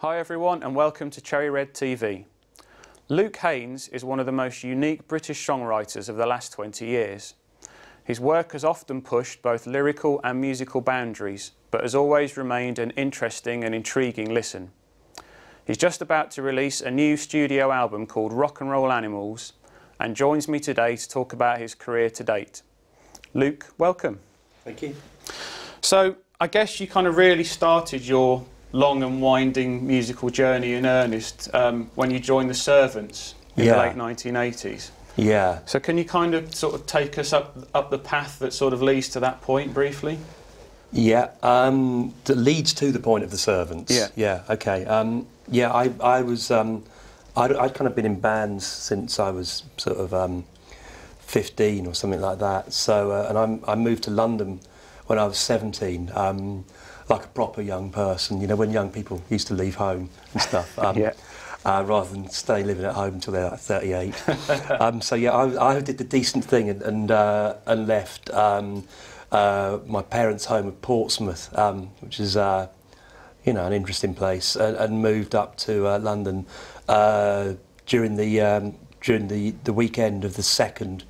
Hi everyone and welcome to Cherry Red TV. Luke Haines is one of the most unique British songwriters of the last 20 years. His work has often pushed both lyrical and musical boundaries, but has always remained an interesting and intriguing listen. He's just about to release a new studio album called Rock and Roll Animals and joins me today to talk about his career to date. Luke, welcome. Thank you. So I guess you kind of really started your long and winding musical journey in earnest when you joined The Servants in the late 1980s. Yeah. So can you kind of sort of take us up the path that sort of leads to that point briefly? Yeah, that leads to the point of The Servants. Yeah. Yeah, okay. Yeah, I'd kind of been in bands since I was sort of 15 or something like that. So, and I moved to London when I was 17. Like a proper young person, you know, when young people used to leave home and stuff, rather than stay living at home until they're like 38. So yeah, I did the decent thing and left my parents' home at Portsmouth, which is, you know, an interesting place, and moved up to London during the weekend of the second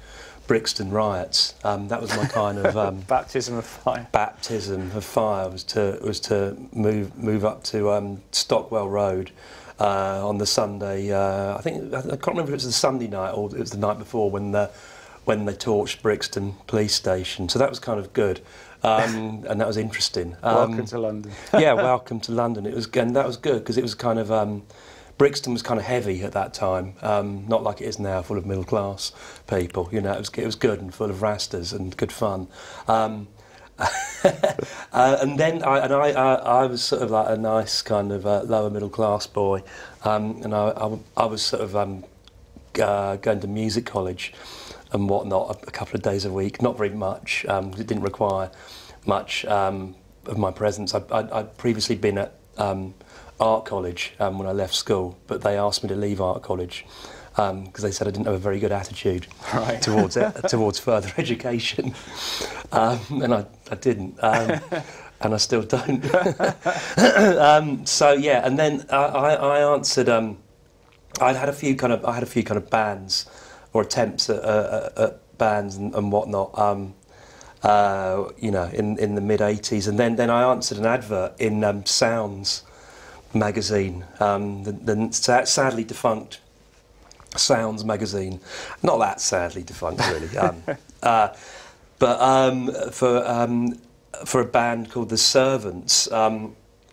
Brixton riots. That was my kind of baptism of fire. Baptism of fire was to move up to Stockwell Road on the Sunday. I can't remember if it was the Sunday night or it was the night before when they torched Brixton police station. So that was kind of good, and that was interesting. Welcome to London. Yeah, welcome to London. It was, and that was good because it was kind of. Brixton was kind of heavy at that time, not like it is now, full of middle-class people. You know, it was good and full of rastas and good fun. And then I was sort of like a nice kind of lower middle-class boy, and I was sort of going to music college and whatnot a couple of days a week, not very much. It didn't require much of my presence. I'd previously been at art college when I left school, but they asked me to leave art college because they said I didn't have a very good attitude towards towards further education, and I didn't, and I still don't. So yeah, and then I answered. I had a few kind of bands or attempts at bands and whatnot. You know, in the mid '80s, and then I answered an advert in Sounds magazine, the sadly defunct Sounds magazine, not that sadly defunct really, for a band called The Servants,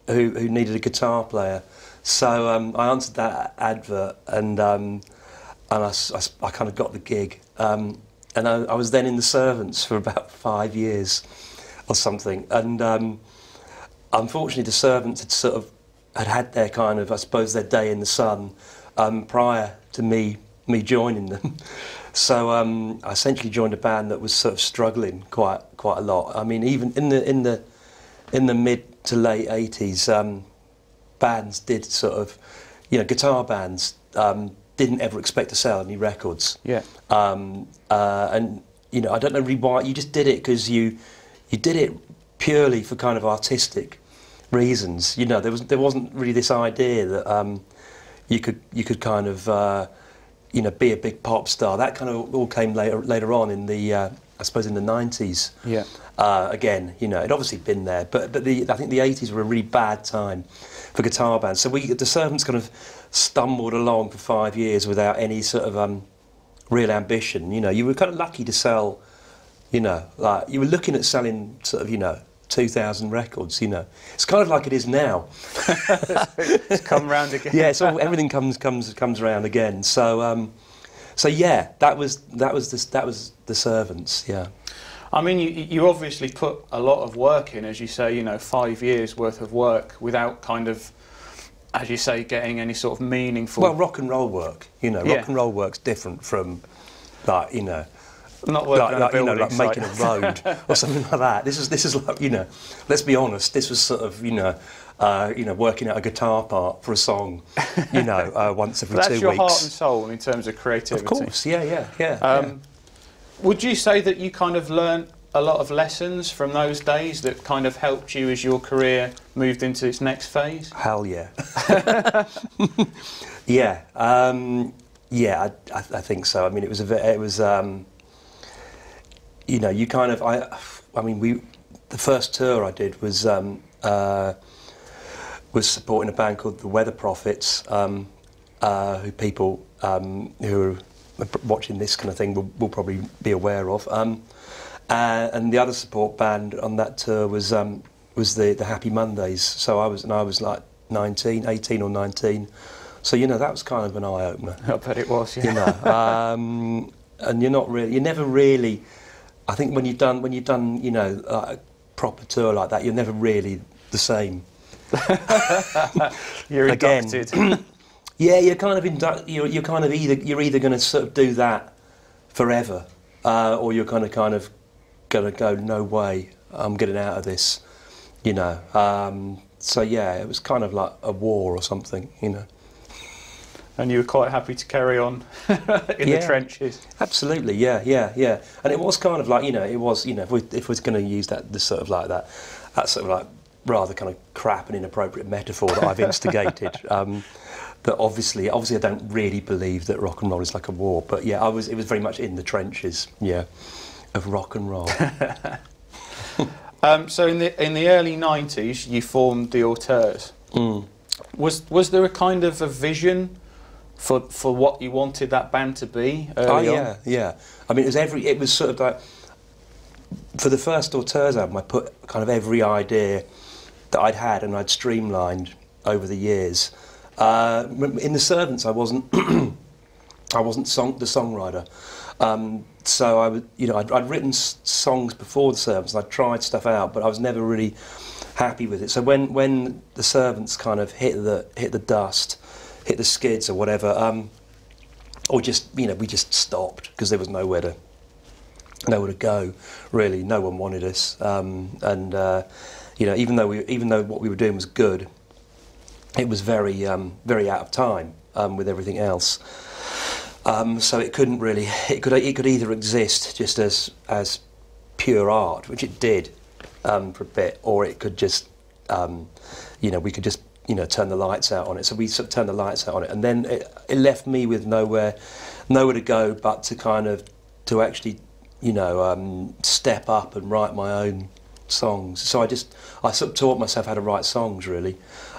who needed a guitar player. So I answered that advert, and I kind of got the gig, and I was then in The Servants for about 5 years or something, and unfortunately The Servants had sort of had their kind of, I suppose, their day in the sun prior to me joining them. So I essentially joined a band that was sort of struggling quite a lot. I mean, even in the mid to late '80s, bands did sort of, you know, guitar bands didn't ever expect to sell any records. Yeah. And you know, I don't know really why you just did it, because you did it purely for kind of artistic reasons. You know, there wasn't really this idea that you could kind of you know, be a big pop star. That kind of all came later on in the I suppose in the 90s. Yeah. Again, you know, it'd obviously been there, but I think the 80s were a really bad time for guitar bands. So The Servants kind of stumbled along for 5 years without any sort of real ambition. You know, you were kind of lucky to sell. You know, like you were looking at selling sort of, you know, 2,000 records, you know. It's kind of like it is now. It's come round again. Yeah, so everything comes round again. So, so yeah, that was The Servants. Yeah. I mean, you obviously put a lot of work in, as you say. You know, 5 years worth of work without kind of, as you say, getting any sort of meaningful. Well, rock and roll work. You know, rock and roll work's different from, like, you know. Not working like, you know, like making a road or something like that. This is like, you know, let's be honest. This was sort of, you know, working out a guitar part for a song, you know, once every 2 weeks. That's your heart and soul in terms of creativity. Of course, yeah. Would you say that you kind of learned a lot of lessons from those days that kind of helped you as your career moved into its next phase? Hell yeah. Yeah, yeah, I think so. I mean, you know, you kind of, I mean, the first tour I did was supporting a band called The Weather Prophets, who people who are watching this kind of thing will probably be aware of. And the other support band on that tour was the Happy Mondays. So I was like 18 or 19. So, you know, that was kind of an eye opener. I bet it was. Yeah. You know, and you're never really. I think when you've done you know, like a proper tour like that, you're never really the same. You're inducted. Yeah, you're kind of you're kind of either going to sort of do that forever, or you're kind of going to go, no way, I'm getting out of this, you know. So yeah, it was kind of like a war or something, you know. And you were quite happy to carry on in the trenches. Absolutely, yeah, yeah, yeah. And it was kind of like, you know, it was, you know, if we're going to use that sort of like rather kind of crap and inappropriate metaphor that I've instigated. That obviously I don't really believe that rock and roll is like a war, but yeah, it was very much in the trenches, yeah, of rock and roll. So in the early 90s, you formed the Auteurs. Mm. Was there a kind of a vision for what you wanted that band to be early on? Yeah, yeah. I mean, it was sort of like, for the first Auteurs album, I put kind of every idea that I'd had and I'd streamlined over the years. In The Servants, I wasn't the songwriter. So you know, I'd written songs before The Servants, and I'd tried stuff out, but I was never really happy with it. So when The Servants kind of hit the dust, hit the skids or whatever, or just, you know, we just stopped because there was nowhere to go, really. No one wanted us, you know, even though what we were doing was good, it was very very out of time with everything else. So it couldn't really, it could either exist just as pure art, which it did for a bit, or it could just you know, we could just, you know, turn the lights out on it. So we sort of turned the lights out on it, and then it left me with nowhere to go but to kind of actually, you know, step up and write my own songs. So I sort of taught myself how to write songs, really.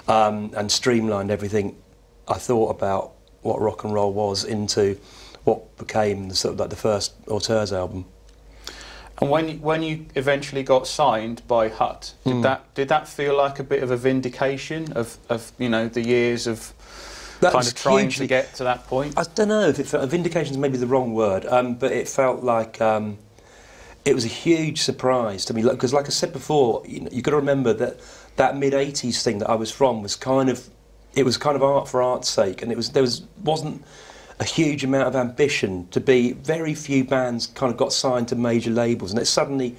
And streamlined everything I thought about what rock and roll was into what became sort of like the first Auteurs album. And when you eventually got signed by Hut, did that feel like a bit of a vindication of you know, the years of that kind of trying to get to that point? I don't know if it felt, vindication is maybe the wrong word, but it felt like it was a huge surprise to me, because like I said before, you know, you've got to remember that. That mid-'80s thing that I was from was kind of, it was kind of art for art's sake, and there wasn't a huge amount of ambition to be. Very few bands kind of got signed to major labels, and it suddenly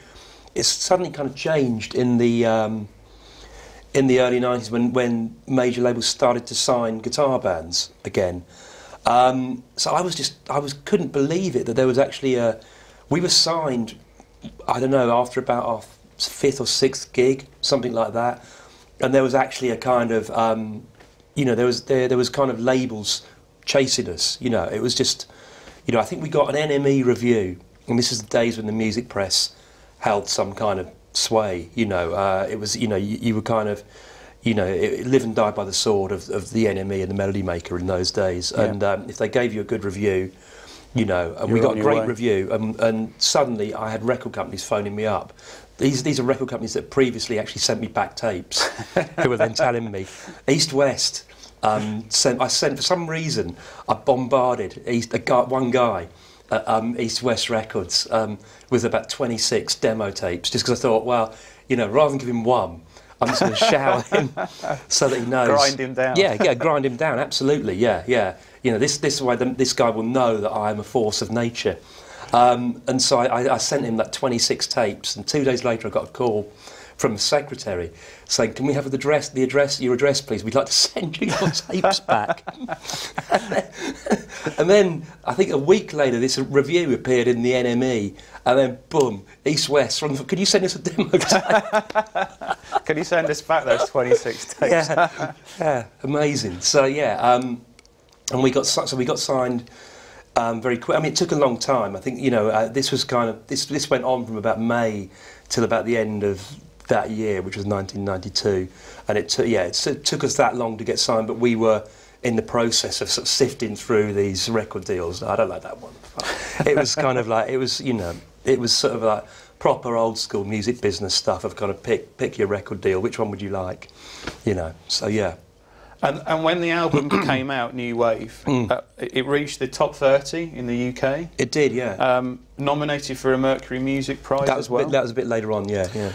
kind of changed in the early 90s when major labels started to sign guitar bands again. So I couldn't believe it that there was actually we were signed, I don't know, after about our 5th or 6th gig, something like that, and there was actually a kind of, you know, there was kind of labels chasing us. You know, it was just, you know, I think we got an NME review, and this is the days when the music press held some kind of sway. You know, it was, you know, you were kind of, you know, live and die by the sword of the NME and the Melody Maker in those days. Yeah. And if they gave you a good review, you know, and we got a great review, and suddenly I had record companies phoning me up. These are record companies that previously actually sent me back tapes, who were then telling me. East West, for some reason, I bombarded one guy at East West Records with about 26 demo tapes, just because I thought, well, you know, rather than give him one, I'm just going to shower him so that he knows. Grind him down. Yeah, yeah, grind him down, absolutely, yeah, yeah. You know, this way, this guy will know that I am a force of nature. And so I sent him that 26 tapes, and 2 days later I got a call from the secretary saying, "Can we have your address, please? We'd like to send you your tapes back." And then, I think a week later, this review appeared in the NME, and then, boom, East West. Can you send us a demo tape? Can you send us back those 26 tapes? Yeah, yeah, amazing. So, yeah, and we got signed very quick. I mean, it took a long time. I think, you know, this was kind of, this went on from about May till about the end of that year, which was 1992, and it took, yeah, it took us that long to get signed, but we were in the process of sort of sifting through these record deals. I don't like that one. It was kind of like, it was, you know, it was sort of like proper old school music business stuff of kind of pick your record deal, which one would you like, you know, so yeah. And when the album came out, New Wave, it reached the top 30 in the UK. It did, yeah. Nominated for a Mercury Music Prize as well. That was a bit later on, yeah, yeah.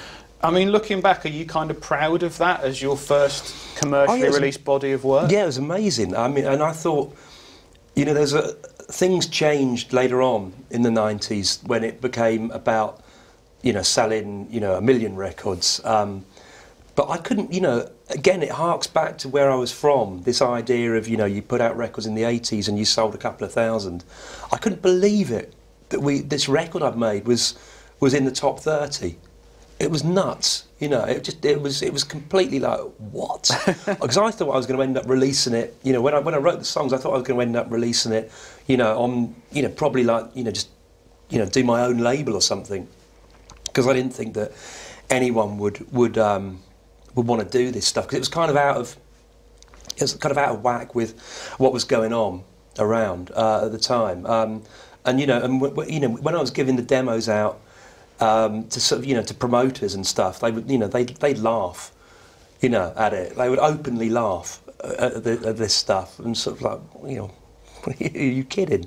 I mean, looking back, are you kind of proud of that as your first commercially released body of work? Yeah, it was amazing. I mean, and I thought, you know, there's things changed later on in the 90s when it became about, you know, selling, you know, 1 million records. But I couldn't, you know, again, it harks back to where I was from, this idea of, you know, you put out records in the 80s and you sold a couple of thousand. I couldn't believe it, that this record I've made was in the top 30. It was nuts, you know, it was completely like, what? Because I thought I was going to end up releasing it, you know, when I wrote the songs, I thought I was going to end up releasing it, you know, on, you know, probably like, you know, just, you know, do my own label or something, because I didn't think that anyone would want to do this stuff, because it was kind of out of whack with what was going on around at the time. And, you know, when I was giving the demos out, to sort of, you know, to promoters and stuff, they would, you know, they'd laugh, you know, at it. They would openly laugh at this stuff and sort of like, you know, are you kidding?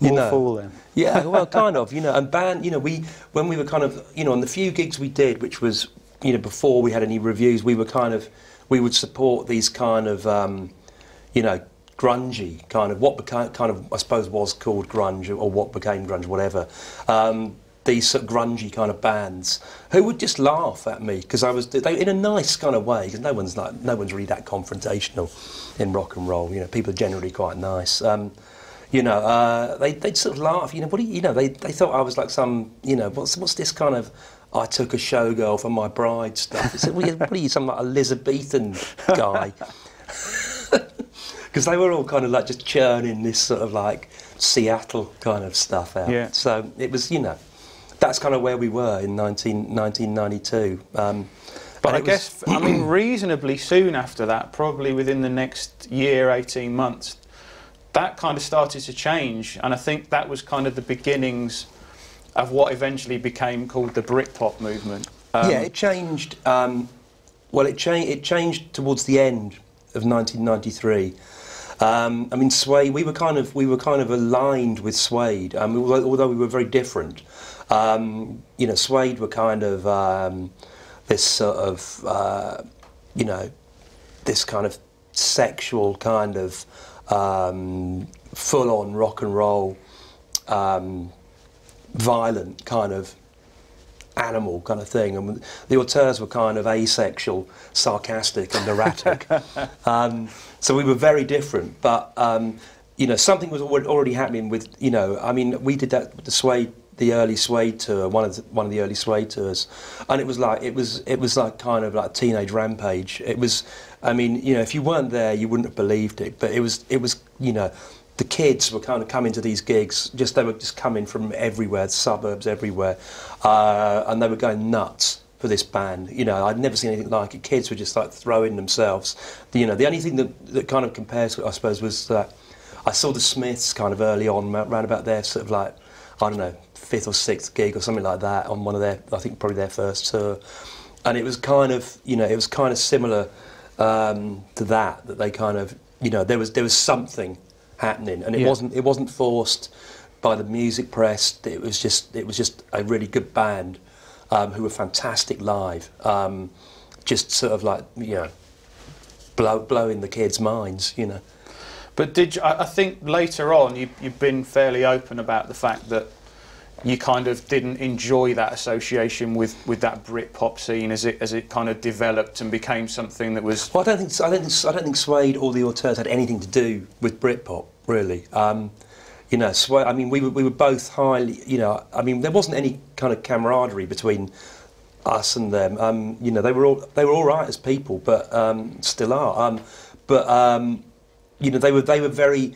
You more know, fool them. Yeah, well, kind of, you know. And band, you know, when we were kind of, you know, on the few gigs we did, which was, you know, before we had any reviews, we would support these kind of, you know, grungy kind of I suppose was called grunge or what became grunge, whatever. These sort of grungy kind of bands who would just laugh at me because they in a nice kind of way, because no one's really that confrontational in rock and roll. You know, people are generally quite nice. You know, they'd sort of laugh. You know, what do you know? They thought I was like some, you know, what's this kind of I took a showgirl for my bride stuff. I said, well, what are you, some like Elizabethan guy? Because they were all kind of like just churning this sort of like Seattle kind of stuff out. Yeah. So it was, you know. That's kind of where we were in 1992. But I guess, I mean, reasonably soon after that, probably within the next year, 18 months, that kind of started to change. And I think that was kind of the beginnings of what eventually became called the Britpop movement. Yeah, it changed. Well, it changed towards the end of 1993. I mean, Suede. We were kind of aligned with Suede. I mean, although we were very different. You know, Suede were kind of this sort of, you know, this kind of sexual kind of full-on rock and roll, violent kind of animal kind of thing. And the Auteurs were kind of asexual, sarcastic and erratic. So we were very different, but, you know, something was already happening with, you know, I mean, we did that with the Suede, the early Suede tour, one of the early Suede tours, and it was like kind of like teenage rampage. It was, I mean, you know, if you weren't there, you wouldn't have believed it. But it was, you know, the kids were kind of coming to these gigs. They were just coming from everywhere, suburbs everywhere, and they were going nuts for this band. You know, I'd never seen anything like it. Kids were just like throwing themselves. You know, the only thing that kind of compares, I suppose, was that I saw the Smiths kind of early on, around about their sort of like, I don't know, 5th or 6th gig or something like that on one of their, I think probably their first tour, and it was kind of, you know, it was kind of similar to that they kind of, you know, there was something happening, and it wasn't forced by the music press. It was just a really good band who were fantastic live, just sort of like, you know, blowing the kids' minds, you know. But I think later on you've been fairly open about the fact that you kind of didn't enjoy that association with that Britpop scene as it kind of developed and became something that was. Well, I don't think Suede or the Auteurs had anything to do with Britpop, really. You know, Suede, I mean, we were both highly, you know, I mean, there wasn't any kind of camaraderie between us and them. You know, they were all right as people, but still are. You know, they were very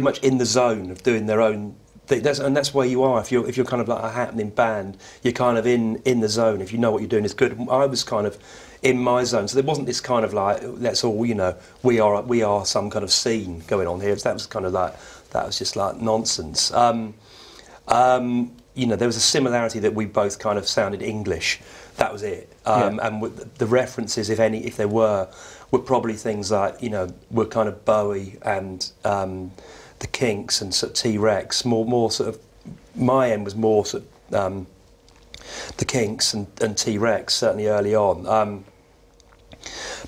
much in the zone of doing their own thing. And that's where you are if you're kind of like a happening band. You're kind of in the zone. If you know what you're doing is good. I was kind of in my zone, so there wasn't this kind of like that's all, you know, we are some kind of scene going on here. So that was kind of like that was just like nonsense. You know, there was a similarity that we both kind of sounded English. That was it. Yeah. And with the references, if any, if there were probably things like, you know, were kind of Bowie and the Kinks and sort of T-Rex. More sort of my end was more sort of the Kinks and T-Rex certainly early on.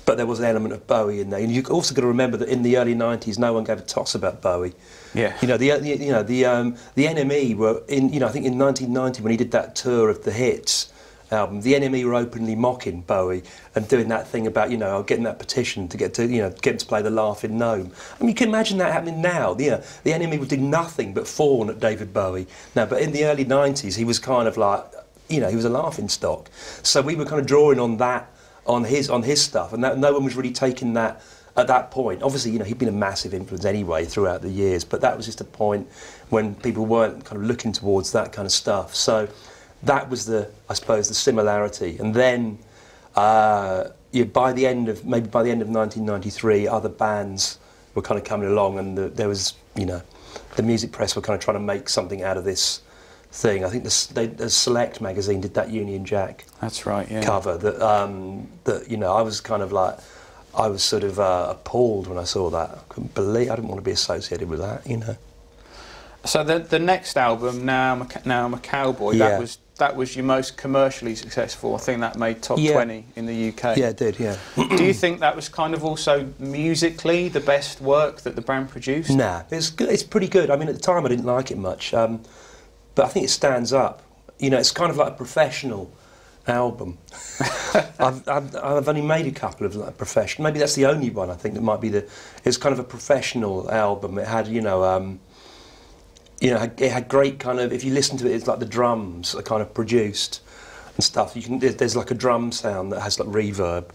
But there was an element of Bowie in there, and you also got to remember that in the early '90s, no one gave a toss about Bowie. Yeah. You know, the NME were in. You know, I think in 1990 when he did that tour of the Hits album, the NME were openly mocking Bowie and doing that thing about, you know, getting that petition to get to, you know, get him to play The Laughing Gnome. I mean, you can imagine that happening now. You know, the NME would do nothing but fawn at David Bowie. Now, but in the early '90s, he was kind of like, you know, he was a laughing stock. So we were kind of drawing on that. On his stuff, and that, no one was really taking that at that point. Obviously, you know, he'd been a massive influence anyway throughout the years, but that was just a point when people weren't kind of looking towards that kind of stuff. So that was the, I suppose, the similarity. And then, you know, by the end of 1993, other bands were kind of coming along, and there was, you know, the music press were kind of trying to make something out of this thing. I think the Select magazine did that Union Jack. That's right. Yeah. Cover that. That, you know, I was kind of like, I was sort of appalled when I saw that. I couldn't believe. I didn't want to be associated with that. You know. So the next album, Now I'm a Cowboy. Yeah. That was your most commercially successful. I think that made top 20 in the UK. Yeah, it did. Yeah. Do you think that was kind of also musically the best work that the band produced? Nah, it's good. It's pretty good. I mean, at the time I didn't like it much. But I think it stands up. You know, it's kind of like a professional album. I've only made a couple of like professional. Maybe that's the only one I think that might be the. It's kind of a professional album. It had, you know, it had great kind of. If you listen to it, it's like the drums are kind of produced and stuff. You can there's like a drum sound that has like reverb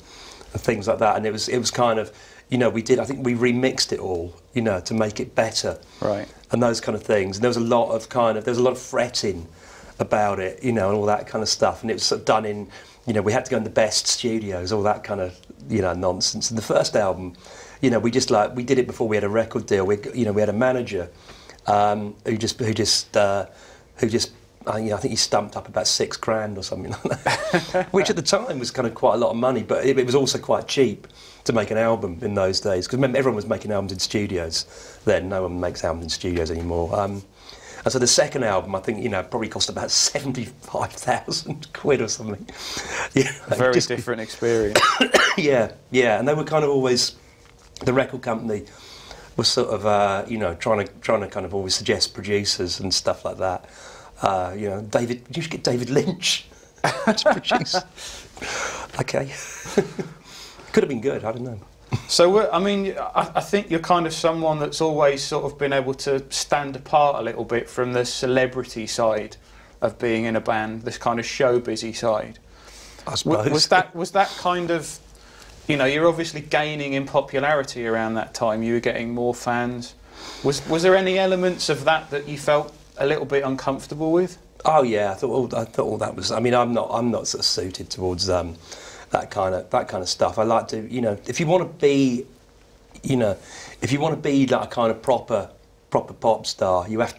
and things like that. And it was kind of. You know, we did. I think we remixed it all, you know, to make it better, right? And those kind of things. And there was a lot of kind of, there was a lot of fretting about it, you know, and all that kind of stuff. And it was sort of done in, you know, we had to go in the best studios, all that kind of, you know, nonsense. And the first album, you know, we just like we did it before we had a record deal. We, you know, we had a manager who just. You know, I think he stumped up about £6 grand or something like that, which at the time was kind of quite a lot of money, but it was also quite cheap to make an album in those days. Because remember, everyone was making albums in studios then. No one makes albums in studios anymore. And so the second album, I think, you know, probably cost about 75,000 quid or something. Yeah, very just, different experience. Yeah, yeah, and they were kind of always the record company was sort of you know, trying to kind of always suggest producers and stuff like that. You know, David. You should get David Lynch to produce. Okay, could have been good. I don't know. So I mean, I think you're kind of someone that's always sort of been able to stand apart a little bit from the celebrity side of being in a band, this kind of showbiz side. I suppose. Was that kind of, you know, you're obviously gaining in popularity around that time. You were getting more fans. Was there any elements of that you felt a little bit uncomfortable with? Oh yeah, I thought all that was. I mean, I'm not sort of suited towards that kind of stuff. I like to, you know, if you want to be, you know, if you want to be like a kind of proper pop star, you have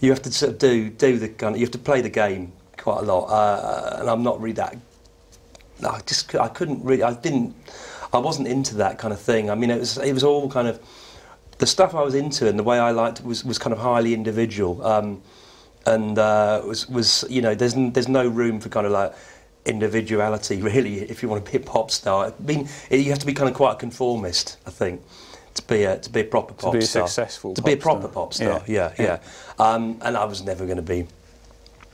to sort of do the kind of, you have to play the game quite a lot. And I'm not really that. I couldn't really. I wasn't into that kind of thing. I mean, it was all kind of. The stuff I was into and the way I liked it was kind of highly individual, and you know, there's no room for kind of like individuality really if you want to be a pop star. I mean, you have to be kind of quite a conformist, I think, to be a proper pop star. To be a successful pop star. To be a proper pop star. Yeah, yeah. And I was never going to be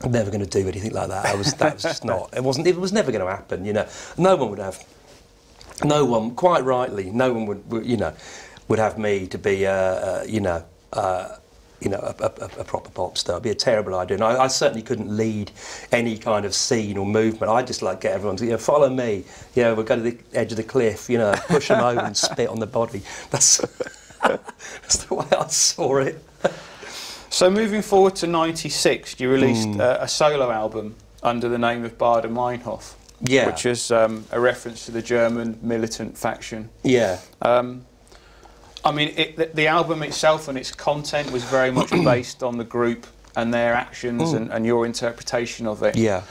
never going to do anything like that. That was just not. It was never going to happen. You know, no one, quite rightly, no one would, you know, would have me to be, a proper pop star. It'd be a terrible idea. And I certainly couldn't lead any kind of scene or movement. I just like get everyone to, you know, follow me. You know, we'll go to the edge of the cliff. You know, push them over and spit on the body. That's the way I saw it. So moving forward to '96, you released a solo album under the name of Baader Meinhof. Yeah. Which is a reference to the German militant faction. Yeah. I mean, the album itself and its content was very much based on the group and their actions and your interpretation of it. Yeah.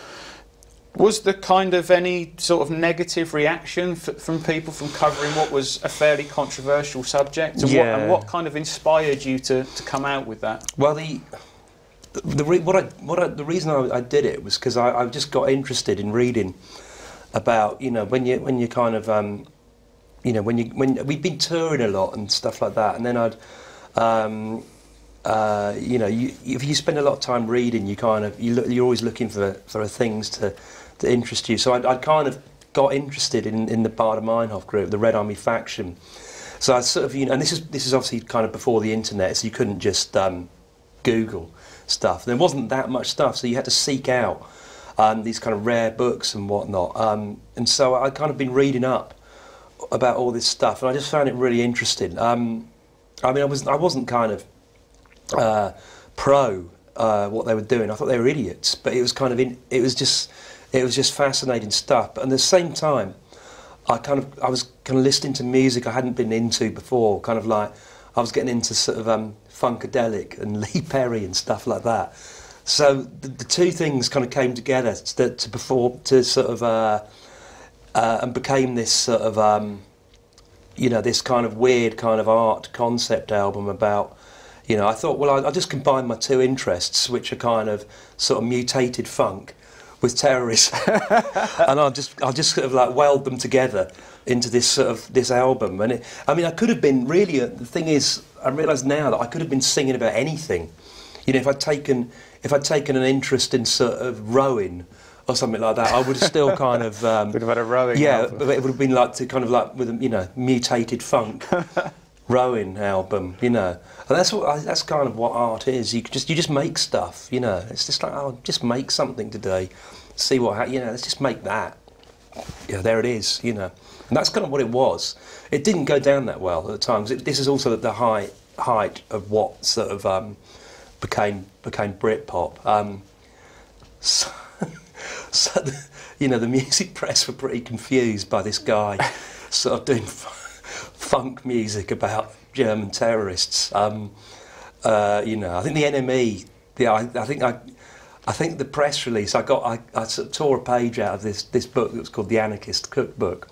Was there kind of any sort of negative reaction from people from covering what was a fairly controversial subject? And, yeah. What kind of inspired you to come out with that? Well, the reason I did it was because I just got interested in reading about, you know, when you kind of when we'd been touring a lot and stuff like that, and then I'd if you spend a lot of time reading, you kind of you're always looking for things to interest you. So I kind of got interested in the Baader Meinhof group, the Red Army Faction. So I sort of, you know, and this is obviously kind of before the internet, so you couldn't just Google stuff. There wasn't that much stuff, so you had to seek out these kind of rare books and whatnot. And so I'd kind of been reading up about all this stuff, and I just found it really interesting. I mean, I wasn't kind of pro what they were doing. I thought they were idiots, but it was kind of it was just fascinating stuff. But at the same time, I was kind of listening to music I hadn't been into before, kind of like. I was getting into sort of Funkadelic and Lee Perry and stuff like that. So the two things kind of came together and became this sort of, this kind of weird kind of art concept album about, you know, I thought, well, I'll just combine my two interests, which are kind of sort of mutated funk with terrorism, and I'll just sort of like weld them together into this sort of this album. And I mean I could have been really the thing is, I realise now that I could have been singing about anything, you know, if I'd taken an interest in sort of rowing or something like that, I would have still kind of would have had a rowing, yeah, album. But it would have been like to kind of like with a, you know, mutated funk rowing album, you know. And that's kind of what art is. You just make stuff, you know. It's just like, I'll just make something today, see what, you know, let's just make that, yeah, there it is, you know. And that's kind of what it was. It didn't go down that well at the time. This is also the height of what sort of became Britpop. So the, you know, the music press were pretty confused by this guy sort of doing funk music about German terrorists. You know, I think the NME. I think the press release. I sort of tore a page out of this book that was called The Anarchist Cookbook,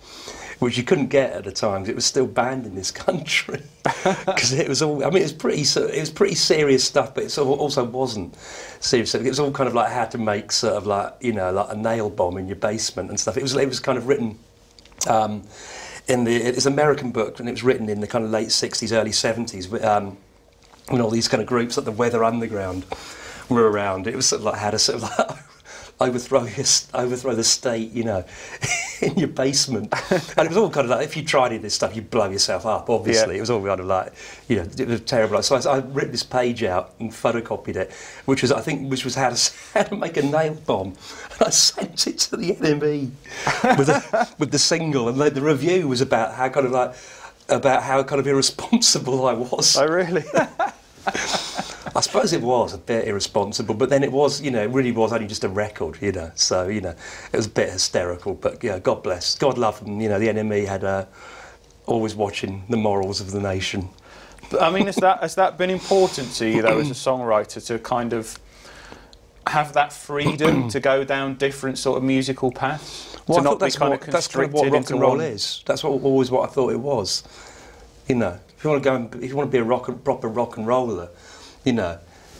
which you couldn't get at the time because it was still banned in this country. Because it was all, I mean, it was pretty serious stuff, but it sort of also wasn't serious. It was all kind of like how to make sort of like, you know, like a nail bomb in your basement and stuff. It was kind of written it's an American book, and it was written in the kind of late 60s, early 70s, when all these kind of groups like the Weather Underground were around. It was sort of like how to sort of like overthrow the state, you know, in your basement. And it was all kind of like, if you tried any of this stuff, you'd blow yourself up, obviously. Yeah. It was all kind of like, you know, it was terrible. So I ripped this page out and photocopied it, which was how to make a nail bomb. And I sent it to the NME with the single, and the review was about how kind of irresponsible I was. Oh, really? I suppose it was a bit irresponsible, but then it was, you know, it really was only just a record, you know. So, you know, it was a bit hysterical, but, yeah, God bless. God love them, you know, the NME had always watching the morals of the nation. I mean, has that been important to you, though, as a songwriter, to kind of have that freedom to go down different sort of musical paths? Well, I thought that's kind of what rock and roll is. That's always what I thought it was, you know. If you want to go and, if you want to be a proper rock and roller, you know,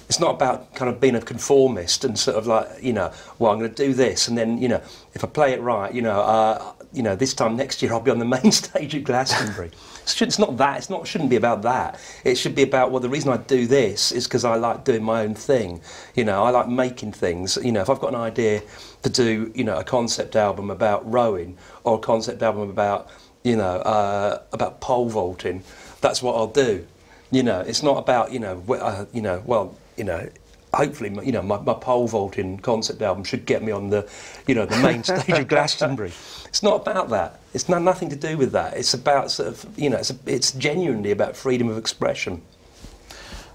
it's not about kind of being a conformist and sort of like, you know, well, I'm going to do this, and then, you know, if I play it right, you know, this time next year I'll be on the main stage at Glastonbury. It's not that. It's not. It shouldn't be about that. It should be about, well, the reason I do this is because I like doing my own thing. You know, I like making things. You know, if I've got an idea to do, you know, a concept album about rowing or a concept album about, you know, about pole vaulting, that's what I'll do. You know, it's not about, you know, hopefully, you know, my pole vaulting concept album should get me on the, you know, the main stage of Glastonbury. It's not about that. It's nothing to do with that. It's about sort of, you know, it's genuinely about freedom of expression.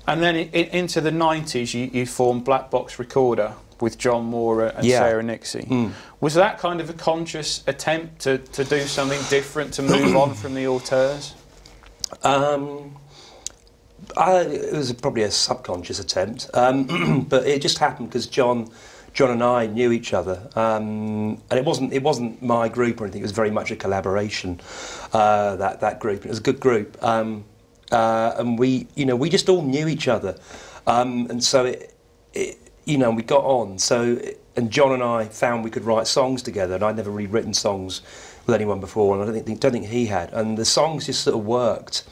And then into the 90s, you formed Black Box Recorder with John Moore and Sarah Nixey. Mm. Was that kind of a conscious attempt to do something different, to move on from the Auteurs? It was probably a subconscious attempt, but it just happened because John and I knew each other, and it wasn't my group or anything. It was very much a collaboration. That group, it was a good group, and we just all knew each other, and so we got on. So and John and I found we could write songs together, and I'd never really written songs with anyone before, and I don't think he had, and the songs just sort of worked.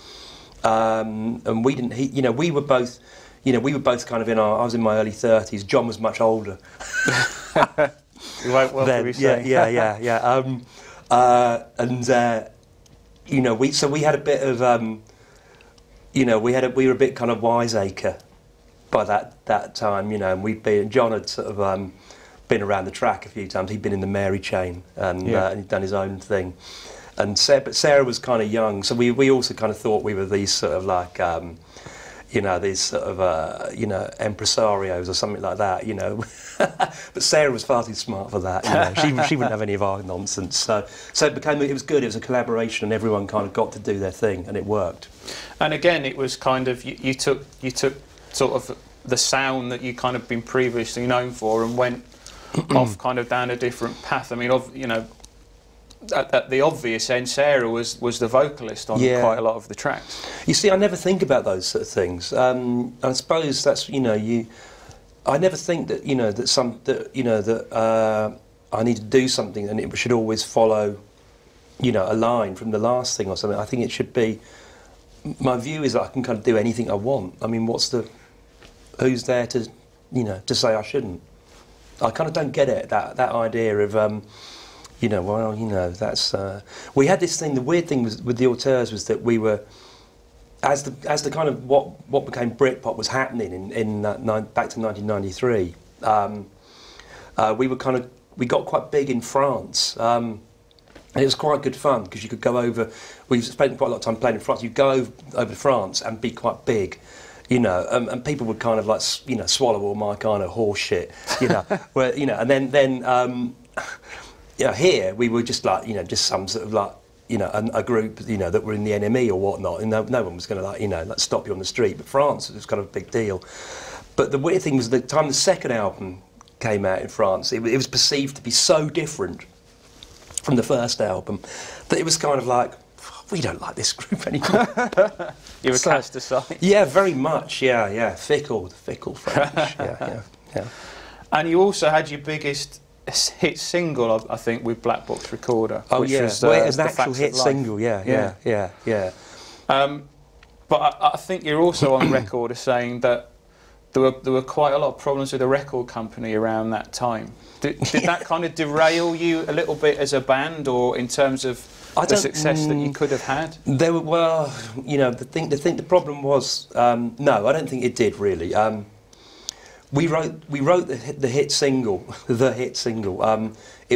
And we didn't, we were both kind of in our, I was in my early 30s, John was much older. You won't then, yeah. We had a bit of, we were a bit kind of wiseacre by that time, you know, and John had sort of been around the track a few times. He'd been in the Mary Chain and he'd done his own thing. And Sarah was kind of young, so we also kind of thought we were these sort of like, these sort of, impresarios or something like that, you know. But Sarah was far too smart for that, you know. She wouldn't have any of our nonsense. So it was good, it was a collaboration, and everyone kind of got to do their thing, and it worked. And again, it was kind of, you took sort of the sound that you kind of been previously known for and went off kind of down a different path. I mean, at the obvious end, Sarah was the vocalist on quite a lot of the tracks. You see, I never think about those sort of things. I suppose that's, I never think that, I need to do something and it should always follow, a line from the last thing or something. I think it should be, my view is that I can kind of do anything I want. I mean, who's there to, to say I shouldn't? I kind of don't get it, that idea of, we had this thing. The weird thing was with the Auteurs was that we were, as the kind of what became Britpop was happening back to 1993. We got quite big in France. And it was quite good fun because you could go over. We spent quite a lot of time playing in France. You go over to France and be quite big. And people would kind of like swallow all my kind of horse shit. Yeah, here we were just like just some sort of like a group that were in the NME or whatnot, and no one was going to like stop you on the street. But France was kind of a big deal. But the weird thing was, the time the second album came out in France, it was perceived to be so different from the first album that it was kind of like, we don't like this group anymore. You were cast aside. Yeah, very much. Yeah. Fickle French. Yeah. And you also had your biggest hit single, I think, with Black Box Recorder. Oh, which was, it's an actual hit single, yeah. But I think you're also on record as saying that there were quite a lot of problems with the record company around that time. Did that kind of derail you a little bit as a band, or in terms of the success that you could have had? There were, the problem was, no, I don't think it did really. We wrote the hit single. It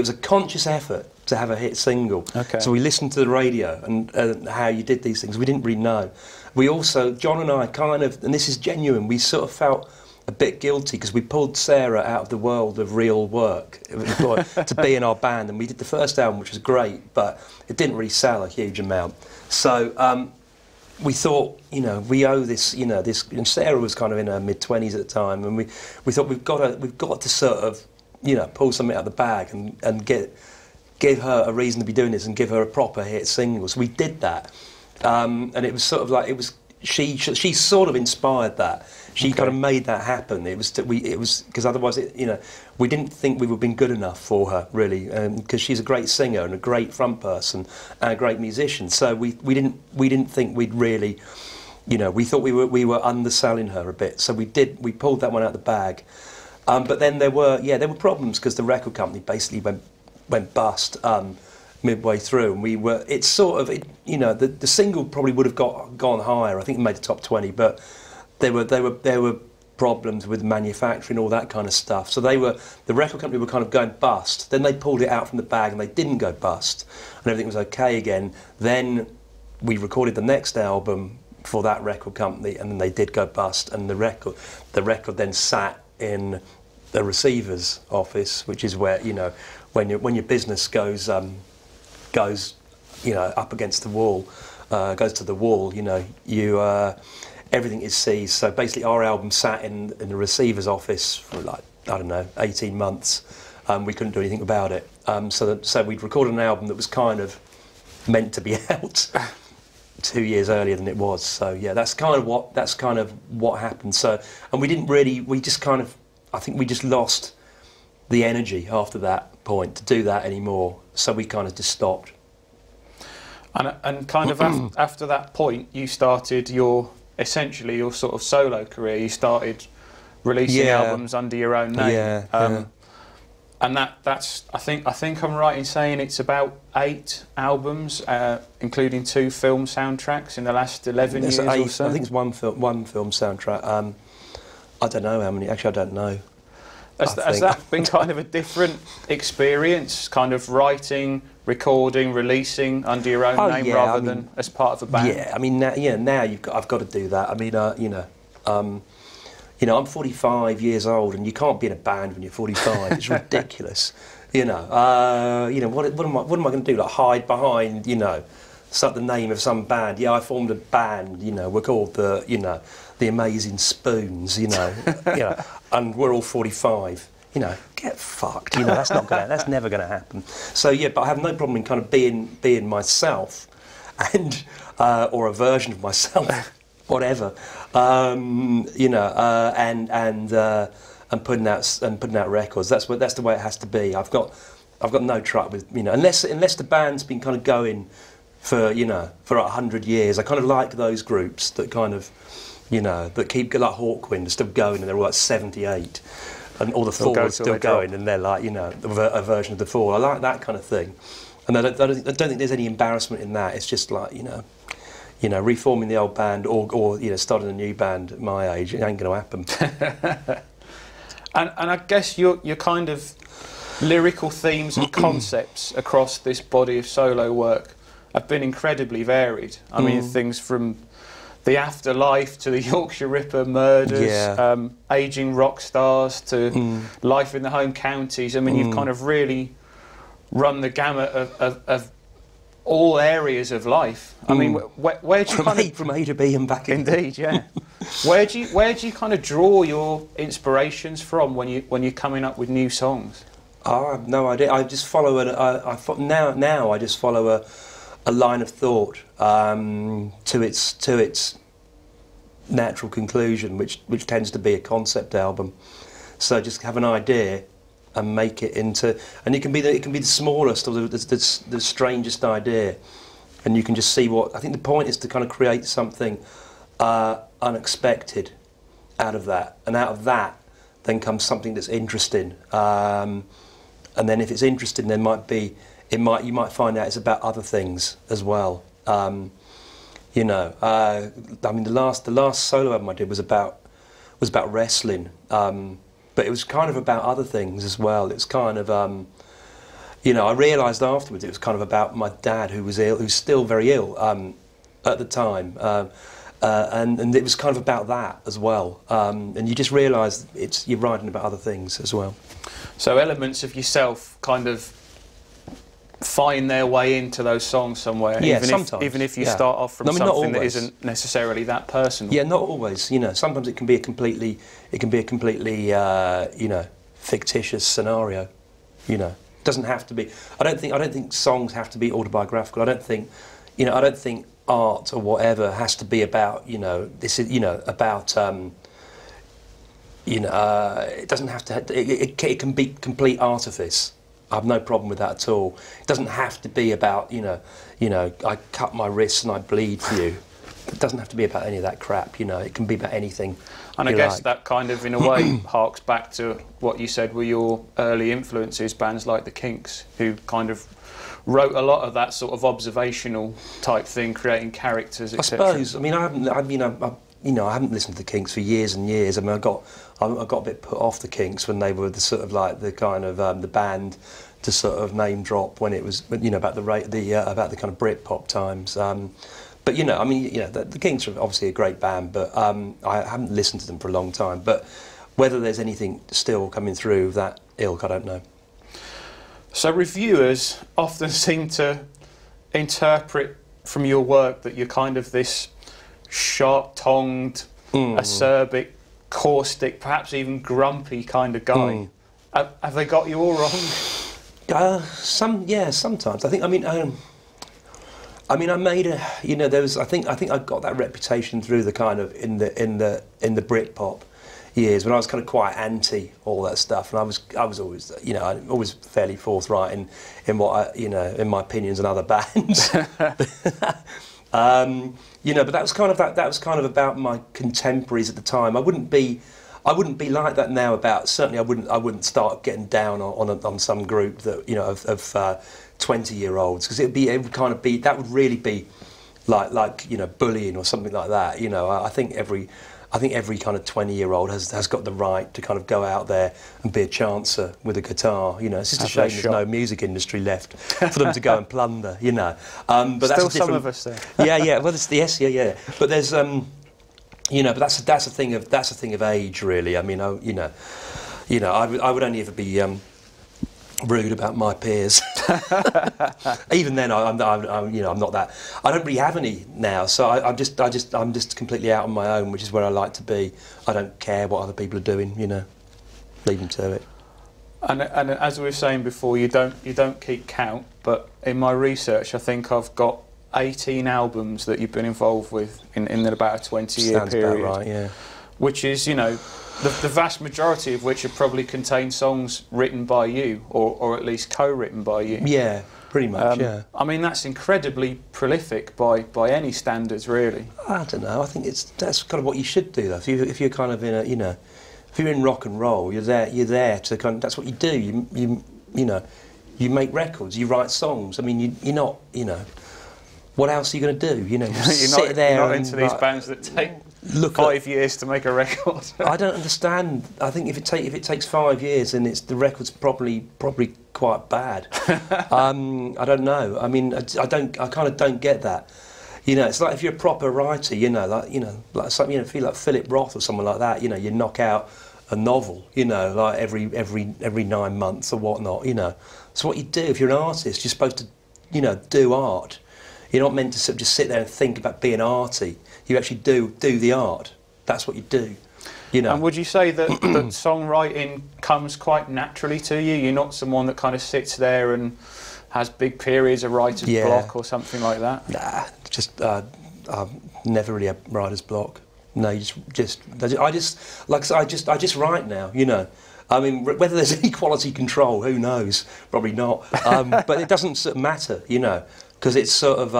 was a conscious effort to have a hit single. Okay. So we listened to the radio and how you did these things. We didn't really know. We also, John and I kind of, and this is genuine, we sort of felt a bit guilty because we pulled Sarah out of the world of real work to be in our band. And we did the first album, which was great, but it didn't really sell a huge amount. So we thought, we owe this, and Sarah was kind of in her mid-20s at the time, and we thought we've got to sort of, pull something out of the bag and give her a reason to be doing this and give her a proper hit single. So we did that, and it was sort of like, she sort of inspired that. She kind of made that happen. It was because otherwise, you know, we didn't think we would have been good enough for her, really, because she's a great singer and a great front person and a great musician. So we didn't think we'd really, you know, we thought we were underselling her a bit. So we pulled that one out of the bag. But then there were problems because the record company basically went bust midway through, and you know, the single probably would have gone higher. I think it made the top 20, but there were problems with manufacturing, all that kind of stuff. So the record company were kind of going bust. Then they pulled it out from the bag and they didn't go bust, and everything was okay again. Then we recorded the next album for that record company, and then they did go bust, and the record then sat in the receiver's office, which is where, you know, when your business goes goes, you know, up against the wall, goes to the wall, you know, everything is seized. So basically our album sat in the receiver's office for, like, I don't know, 18 months. We couldn't do anything about it. So we'd recorded an album that was kind of meant to be out 2 years earlier than it was. So yeah, that's kind of what happened. So, and I think we just lost the energy after that point to do that anymore. So we kind of just stopped. And kind of after that point, you started essentially your sort of solo career. You started releasing albums under your own name. Yeah, And that's I think I'm right in saying it's about 8 albums, including 2 film soundtracks in the last 11 years or so. I think it's one film soundtrack. I don't know how many. Actually, I don't know. Has that been kind of a different experience, kind of writing, recording, releasing under your own name rather than as part of a band? Yeah, I mean, now I've got to do that. I mean, you know, I'm 45 years old, and you can't be in a band when you're 45. It's ridiculous. You know, what am I going to do? Like, hide behind, you know, the name of some band? Yeah, I formed a band. You know, we're called the, you know, the Amazing Spoons. You know, and we're all 45. You know, get fucked. You know, that's never going to happen. So yeah, but I have no problem in kind of being myself, and or a version of myself, whatever. You know, and putting out records. That's the way it has to be. I've got no truck with, you know, unless the band's been kind of going for, you know, for 100 years. I kind of like those groups that kind of, you know, that keep, like Hawkwind are still going, and they're all like 78, and all the Fall are still going, and they're like, you know, a version of the Fall. I like that kind of thing, and I don't think there's any embarrassment in that. It's just like, you know, reforming the old band or you know, starting a new band at my age, it ain't going to happen. and I guess your kind of lyrical themes and concepts across this body of solo work have been incredibly varied. I mean, things from the afterlife to the Yorkshire Ripper murders, ageing rock stars to life in the home counties. I mean, you've kind of really run the gamut of all areas of life. I mean, where do you from A to B and back again? Indeed, yeah. where do you kind of draw your inspirations from when you're coming up with new songs? Oh, I have no idea. I just follow now I just follow a line of thought to its natural conclusion, which tends to be a concept album. So just have an idea and make it into, and it can be the smallest or the strangest idea, and you can just see what. I think the point is to kind of create something unexpected out of that, and out of that then comes something that's interesting. And then if it's interesting, there might be. You might find out it's about other things as well. You know, I mean, the last solo album I did was about wrestling, but it was kind of about other things as well. It was kind of, you know, I realised afterwards it was kind of about my dad, who was ill, who's still very ill at the time, and it was kind of about that as well. And you just realise you're writing about other things as well. So elements of yourself kind of find their way into those songs somewhere, even if you start off from something that isn't necessarily that personal. Yeah, not always. You know, sometimes it can be a completely, you know, fictitious scenario. You know, it doesn't have to be. I don't think songs have to be autobiographical. I don't think art or whatever has to be about, you know, this is, you know, about, you know, it doesn't have to, it can be complete artifice. I have no problem with that at all. It doesn't have to be about, you know, I cut my wrists and I bleed for you. It doesn't have to be about any of that crap, you know. It can be about anything. And I guess like. That kind of, in a way, harks back to what you said were your early influences, bands like the Kinks, who kind of wrote a lot of that sort of observational type thing, creating characters, etc. I suppose. I mean, I haven't listened to the Kinks for years and years. I mean, I got a bit put off the Kinks when they were the sort of like the kind of the band to sort of name drop when it was, you know, about the kind of Britpop times. But you know, I mean, you know, the Kinks are obviously a great band, but I haven't listened to them for a long time. But whether there's anything still coming through that ilk, I don't know. So reviewers often seem to interpret from your work that you're kind of this sharp-tongued, acerbic, caustic, perhaps even grumpy kind of guy. Have they got you all wrong? Yeah, sometimes. I think. I mean, I made a, you know, there was, I think I got that reputation through the kind of, in the Britpop years when I was kind of quite anti all that stuff, and I was always, you know, I'm always fairly forthright in what I, you know, in my opinions on other bands. You know, but that was kind of that was about my contemporaries at the time. I wouldn't be like that now. About certainly I wouldn't start getting down on some group that, you know, of 20-year-olds, because it would that would really be like you know, bullying or something like that. You know, I think every kind of 20-year-old has got the right to kind of go out there and be a chancer with a guitar. You know, it's just a shame there's no music industry left for them to go and plunder. You know, but still that's some of us there. Yeah. Well, it's yes. But there's you know, but that's a thing of age, really. I mean, I would only ever be rude about my peers. Even then, I'm you know, I'm not that. I don't really have any now, so I'm just completely out on my own, which is where I like to be. I don't care what other people are doing, you know. Leave them to it. And as we were saying before, you don't keep count. But in my research, I think I've got 18 albums that you've been involved with in about a 20-year Sounds period. About right, yeah. Which is, you know, the vast majority of which have probably contained songs written by you, or at least co-written by you. Yeah, pretty much, yeah. I mean, that's incredibly prolific by any standards, really. I don't know, I think that's kind of what you should do, though. If you're kind of in a, you know, if you're in rock and roll, you're there to kind of, that's what you do, you know, you make records, you write songs. I mean, you're not, you know, what else are you going to do? You know, you're not into these bands that take... Look, 5 years to make a record. I don't understand. I think if it takes 5 years, then it's the record's probably quite bad. I don't know. I mean, I kind of don't get that. You know, it's like if you're a proper writer, like feel like Philip Roth or someone like that. You know, you knock out a novel, you know, like every 9 months or whatnot. You know, so what you do if you're an artist, you're supposed to, you know, do art. You're not meant to sort of just sit there and think about being arty. You actually do the art. That's what you do, you know. And would you say that songwriting comes quite naturally to you? You're not someone that kind of sits there and has big periods of writer's block or something like that? Nah, just I've never really had writer's block. No, you I just write now, you know. I mean, whether there's any quality control, who knows? Probably not. But it doesn't sort of matter, you know, because it's sort of,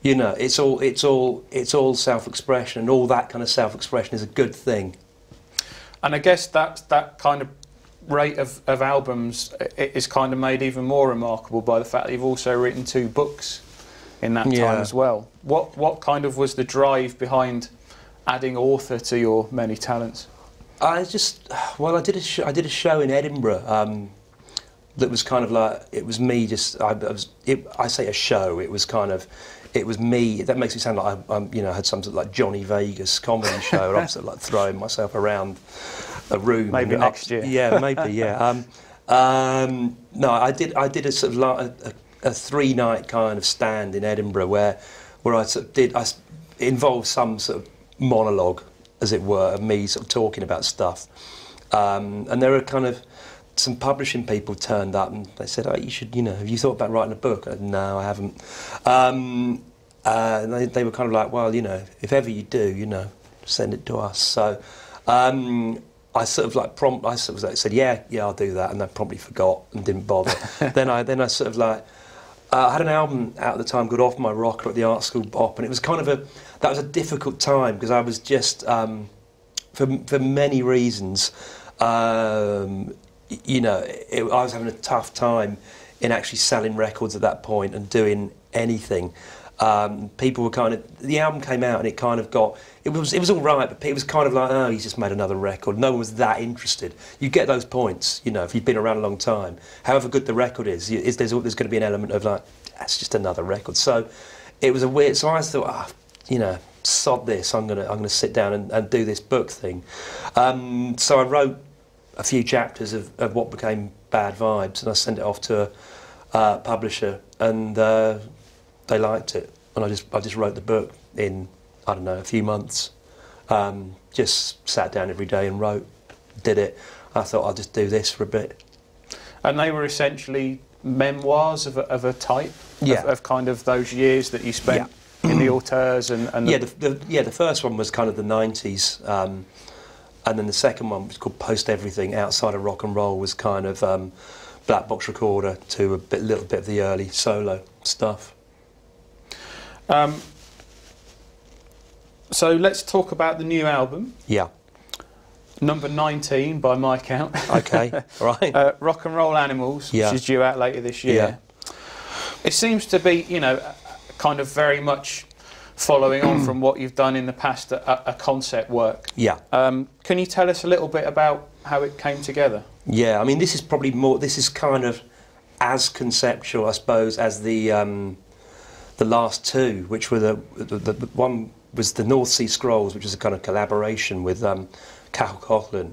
you know, it's all self-expression, and all that kind of self-expression is a good thing. And I guess that kind of rate of albums is kind of made even more remarkable by the fact that you've also written 2 books in that time as well. What kind of was the drive behind adding author to your many talents? I did a show in Edinburgh. That was kind of like, it was me just, I say a show, it was kind of, it was me, that makes me sound like I'm, you know, had some sort of like Johnny Vegas comedy show, and I'm sort of like throwing myself around a room. Maybe next year. Yeah, maybe, yeah. No, I did a sort of like a 3-night kind of stand in Edinburgh where I sort of involved some sort of monologue, as it were, of me sort of talking about stuff. And there were kind of, some publishing people turned up and they said, "Oh, you should, you know, have you thought about writing a book?" I said, "No, I haven't." And they were kind of like, well, you know, if ever you do, you know, send it to us. So I sort of like said, yeah, I'll do that, and I promptly forgot and didn't bother. then I sort of like, I had an album out at the time called Off My Rocker at the Art School Bop, and it was kind of that was a difficult time because I was just, for many reasons, you know, I was having a tough time in actually selling records at that point and doing anything. People were kind of, the album came out and it kind of got, it was all right, but it was kind of like, oh, he's just made another record. No one was that interested. You get those points, you know, if you've been around a long time. However good the record is, there's going to be an element of like, that's just another record. So it was a weird, so I thought, ah, you know, sod this, I'm going to sit down and do this book thing. So I wrote a few chapters of what became Bad Vibes, and I sent it off to a publisher, and they liked it, and I just wrote the book in, I don't know, a few months. Just sat down every day and wrote, did it. I thought I'll just do this for a bit. And they were essentially memoirs of a type, yeah, of kind of those years that you spent, yeah, in the Auteurs and yeah, the first one was kind of the 90s, and then the second one was called Post Everything Outside of Rock and Roll, was kind of Black Box Recorder to a bit, little bit of the early solo stuff. So let's talk about the new album. Yeah. Number 19 by my count. Okay, right. Rock and Roll Animals, yeah, which is due out later this year. Yeah. It seems to be, you know, kind of very much following on from what you've done in the past, a concept work. Yeah. Can you tell us a little bit about how it came together? Yeah, I mean, this is probably more, this is kind of as conceptual, I suppose, as the last two, which were the one was the North Sea Scrolls, which was a kind of collaboration with Cahill Coughlan,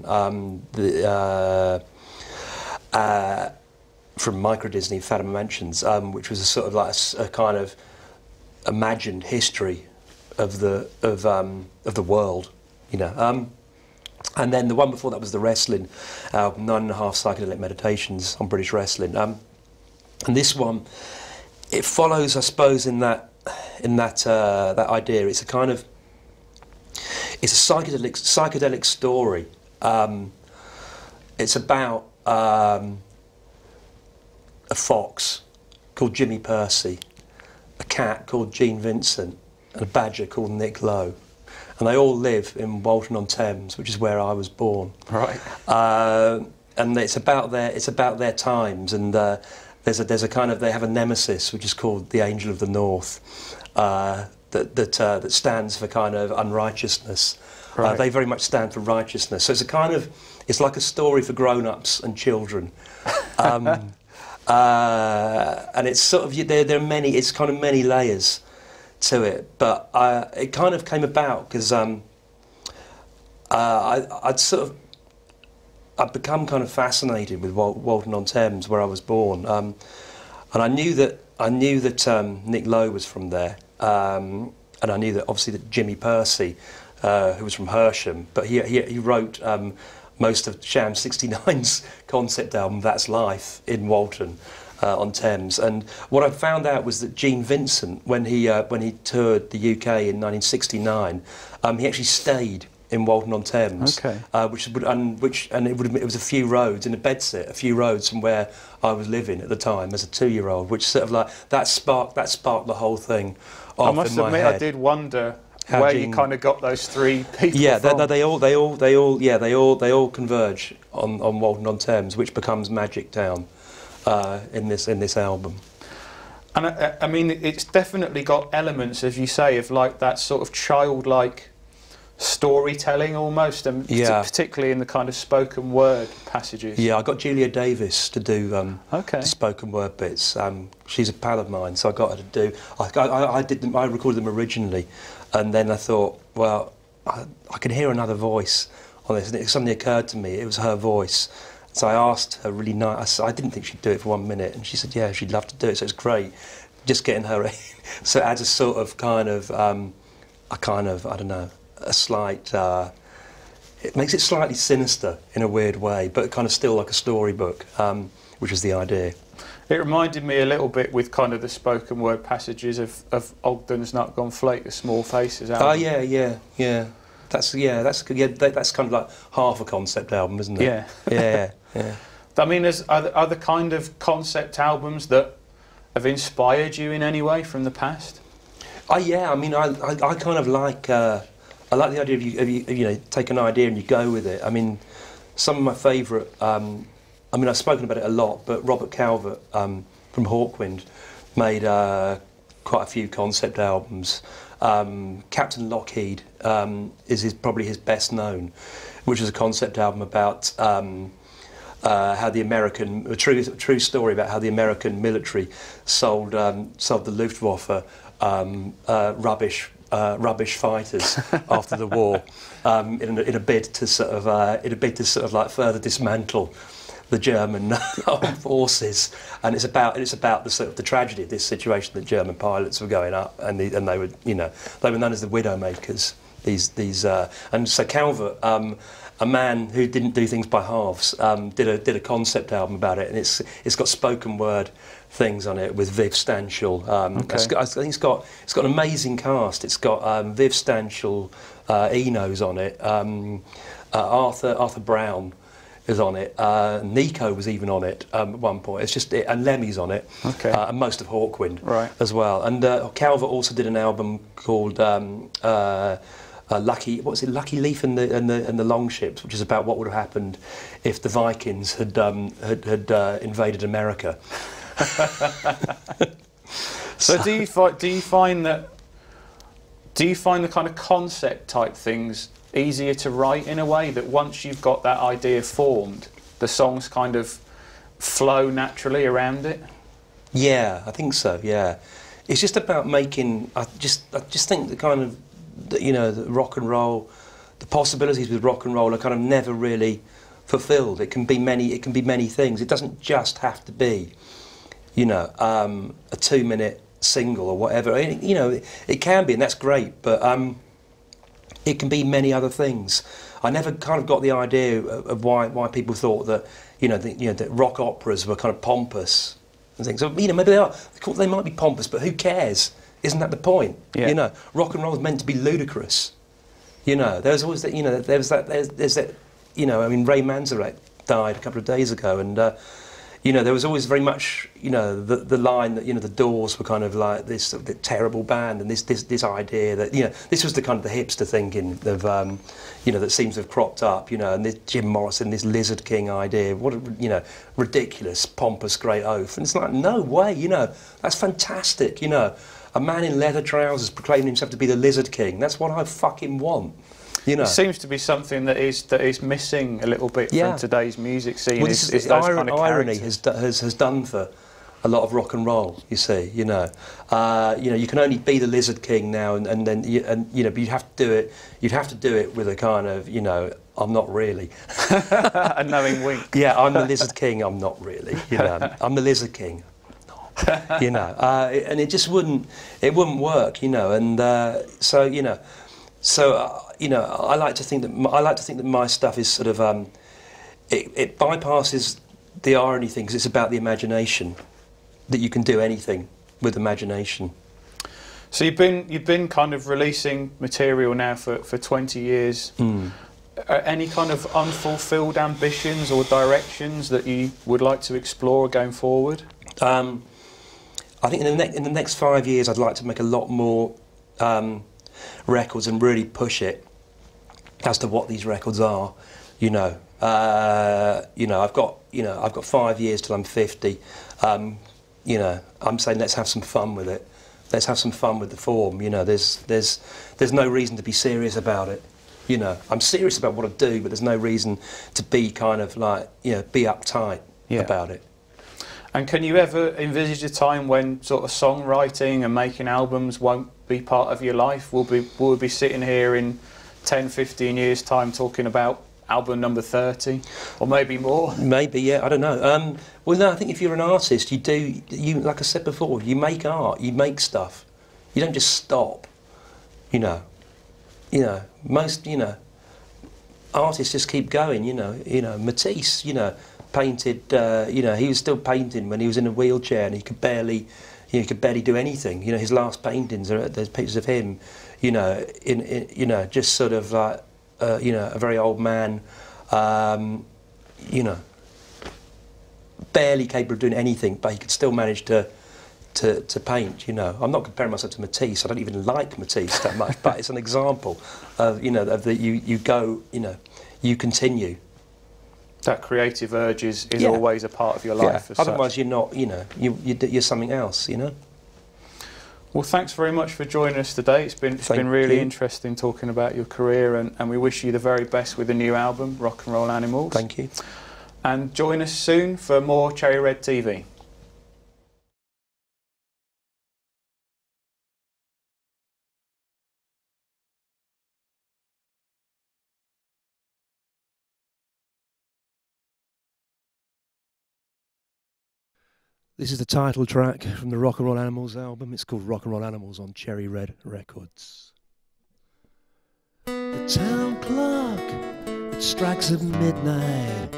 from Micro Disney Fatima Mansions, which was a sort of like a kind of imagined history of the world, you know. And then the one before that was the wrestling, 9½ psychedelic meditations on British wrestling, and this one. It follows, I suppose, in that idea. It's a kind of, it's a psychedelic story. It's about a fox called Jimmy Percy, a cat called Gene Vincent, and a badger called Nick Lowe, and they all live in Walton on Thames, which is where I was born. Right. And it's about their times and. There's a kind of, they have a nemesis which is called the Angel of the North, that stands for kind of unrighteousness. Right. They very much stand for righteousness. So it's a kind of, it's like a story for grown-ups and children, and it's sort of there are many. It's kind of many layers to it, but it kind of came about because I'd become kind of fascinated with Walton on Thames, where I was born, and I knew that Nick Lowe was from there, and I knew that obviously that Jimmy Percy, who was from Hersham, but he wrote most of Sham 69's concept album That's Life in Walton on Thames. And what I found out was that Gene Vincent, when he toured the UK in 1969, he actually stayed in Walton on Thames, okay. It was a few roads in a bedsit, a few roads from where I was living at the time as a 2-year-old, which sort of like that sparked the whole thing. I must admit, I did wonder where you kind of got those three people. Yeah, from. They all converge on Walton on Thames, which becomes Magic Town in this album. And I mean, it's definitely got elements, as you say, of like that sort of childlike storytelling almost, and yeah, particularly in the kind of spoken word passages. Yeah, I got Julia Davis to do the spoken word bits. She's a pal of mine, so I got her to do. I recorded them originally, and then I thought, well, I could hear another voice on this, and it suddenly occurred to me it was her voice. So I asked her really nice. I didn't think she'd do it for 1 minute, and she said, yeah, she'd love to do it. So it's great, just getting her in. So it adds a sort of kind of I don't know, a slight, it makes it slightly sinister in a weird way, but kind of still like a storybook. which was the idea. It reminded me a little bit with kind of the spoken word passages of Ogden's Not Gone Flake, the Small Faces album. Oh yeah, yeah, yeah. That's kind of like half a concept album, isn't it? Yeah, yeah, yeah. I mean, are there kind of concept albums that have inspired you in any way from the past? Oh yeah, I mean, I kind of like I like the idea of you know take an idea and you go with it. I mean, some of my favourite. I mean, I've spoken about it a lot, but Robert Calvert from Hawkwind made quite a few concept albums. Captain Lockheed is probably his best known, which is a concept album about how the American, a true story about how the American military sold the Luftwaffe rubbish fighters after the war in a bid to sort of like further dismantle the German armed forces, and it's about the sort of the tragedy of this situation. The German pilots were going up, and they were, you know, they were known as the Widowmakers. And so Calvert, a man who didn't do things by halves, did a concept album about it, and it's got spoken word things on it with Viv Stanshall. I think it's got an amazing cast. It's got Viv Stanshall, Eno's on it, Arthur Brown is on it. Nico was even on it at one point. And Lemmy's on it, okay. And most of Hawkwind as well. And Calvert also did an album called Lucky Leaf and the Longships, which is about what would have happened if the Vikings had invaded America. So do you find the kind of concept type things easier to write in a way that once you've got that idea formed, the songs kind of flow naturally around it? Yeah, I think so, yeah. It's just about making, I just think the kind of, you know, the rock and roll, the possibilities with rock and roll are kind of never really fulfilled. It can be many things. It doesn't just have to be, you know, a 2-minute single or whatever. I mean, you know, it can be, and that's great, but it can be many other things. I never kind of got the idea of why people thought that, you know, that rock operas were kind of pompous and things. So, you know, maybe they are. They might be pompous, but who cares? Isn't that the point? Yeah. You know, rock and roll is meant to be ludicrous. You know, there's always that. You know, there's that. You know, I mean, Ray Manzarek died a couple of days ago, and you know, there was always very much, you know, the line that, you know, the Doors were kind of like this sort of the terrible band, and this idea that, you know, this was the kind of the hipster thinking of, you know, that seems to have cropped up, you know, and this Jim Morrison, this Lizard King idea, what a, you know, ridiculous, pompous, great oath. And it's like, no way, you know, that's fantastic, you know, a man in leather trousers proclaiming himself to be the Lizard King, that's what I fucking want. You know. It seems to be something that is missing a little bit from today's music scene. Well, irony has done for a lot of rock and roll. You see, you know, you can only be the Lizard King now, and you know, but you have to do it. You'd have to do it with a kind of, you know, I'm not really, a knowing wink. Yeah, I'm the Lizard King. I'm not really. You know, I'm the Lizard King. You know, and it just wouldn't work. You know, and so, you know. So you know, I like to think that my stuff is sort of it bypasses the irony thing, because it's about the imagination, that you can do anything with imagination. So you've been kind of releasing material now for 20 years. Mm. Are any kind of unfulfilled ambitions or directions that you would like to explore going forward? I think in the next 5 years, I'd like to make a lot more. Records and really push it as to what these records are, you know. You know, I've got 5 years till I'm 50. You know, I'm saying let's have some fun with it. Let's have some fun with the form. You know, there's no reason to be serious about it. You know, I'm serious about what I do, but there's no reason to be kind of like, you know, be uptight about it. And can you ever envisage a time when sort of songwriting and making albums won't be part of your life? We'll be sitting here in 10, 15 years' time talking about album number 30, or maybe more. Maybe, yeah, I don't know. Well, no, I think if you're an artist, you like I said before, you make art, you make stuff. You don't just stop. You know, most, you know, artists just keep going, you know, Matisse, painted, he was still painting when he was in a wheelchair and he could barely, he could barely do anything. His last paintings are, there's pictures of him, just sort of like, a very old man, barely capable of doing anything, but he could still manage to paint, I'm not comparing myself to Matisse, I don't even like Matisse that much, but it's an example of, that you go, you continue. That creative urge is yeah. always a part of your life. Yeah. Otherwise you're not, you're something else, Well, thanks very much for joining us today. It's been really interesting talking about your career, and we wish you the very best with the new album, Rock and Roll Animals. Thank you. And join us soon for more Cherry Red TV. This is the title track from the Rock and Roll Animals album. It's called Rock and Roll Animals on Cherry Red Records. The town clock, it strikes at midnight.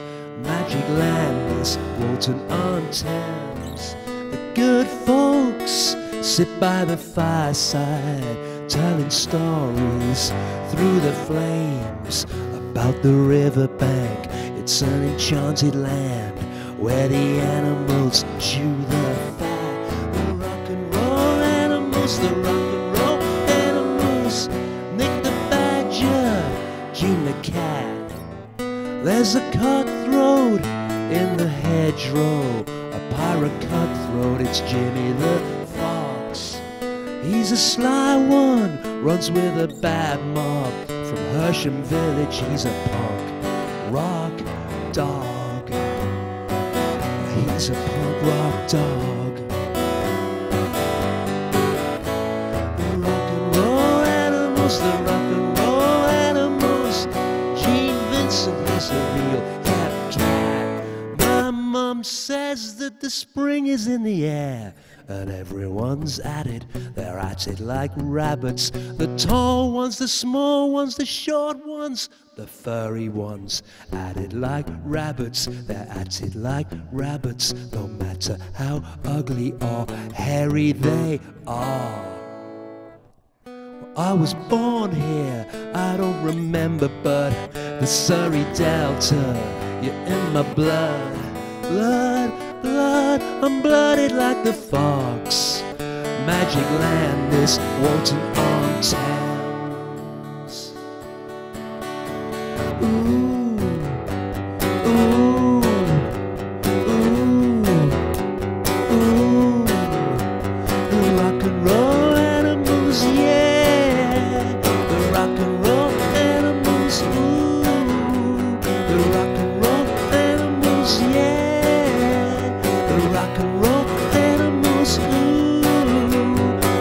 Magic land is Walton on Thames. The good folks sit by the fireside, telling stories through the flames about the riverbank. It's an enchanted land where the animals chew the fat. The rock and roll animals, the rock and roll animals. Nick the badger, Gene the cat. There's a cutthroat in the hedgerow, a pirate cutthroat, it's Jimmy the fox. He's a sly one, runs with a bad mob. From Hersham village he's a punk rock dog. He's a punk rock dog. The rock and roll animals, the rock and roll animals. Gene Vincent is a real cat cat. My mum says that the spring is in the air, and everyone's at it, they're at it like rabbits. The tall ones, the small ones, the short ones, the furry ones, at it like rabbits, they're at it like rabbits, no matter how ugly or hairy they are. Well, I was born here, I don't remember, but the Surrey Delta, you're in my blood. Blood, blood, I'm blooded like the fox. Magic land is Walton on Thames. Ooh, ooh, ooh, ooh. The rock and roll animals, yeah. The rock and roll animals, ooh. The rock and roll animals, yeah. The rock and roll animals, ooh.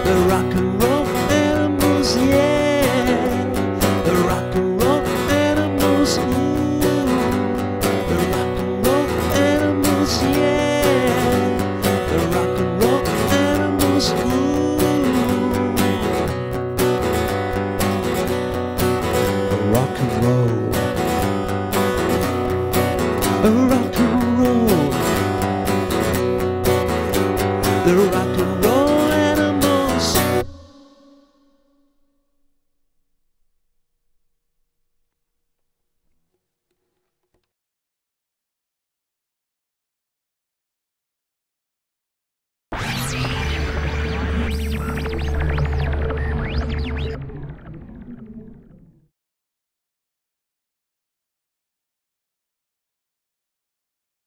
The rock and roll animals, yeah. The rock and rock and roll.